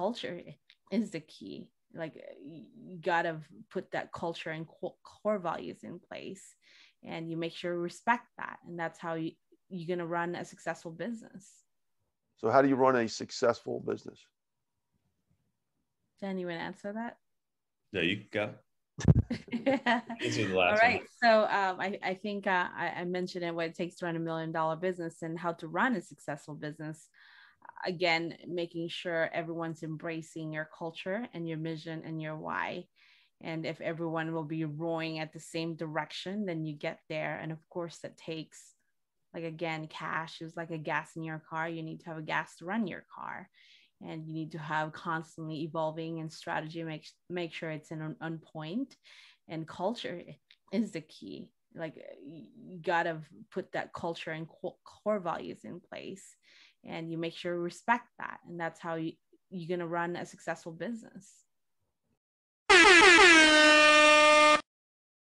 culture is the key. Like, you gotta put that culture and core values in place, and you make sure you respect that. And that's how you're going to run a successful business. So how do you run a successful business? Can anyone answer that? Yeah, you go. All right. So I think I mentioned it, what it takes to run $1 million business and how to run a successful business. Again, making sure everyone's embracing your culture and your mission and your why. And if everyone will be rowing at the same direction, then you get there. And of course, that takes, like, again, cash is like a gas in your car. You need to have a gas to run your car. And you need to have constantly evolving and strategy, make sure it's on point. And culture is the key. Like, you gotta put that culture and core values in place, and you make sure you respect that. And that's how you're gonna run a successful business.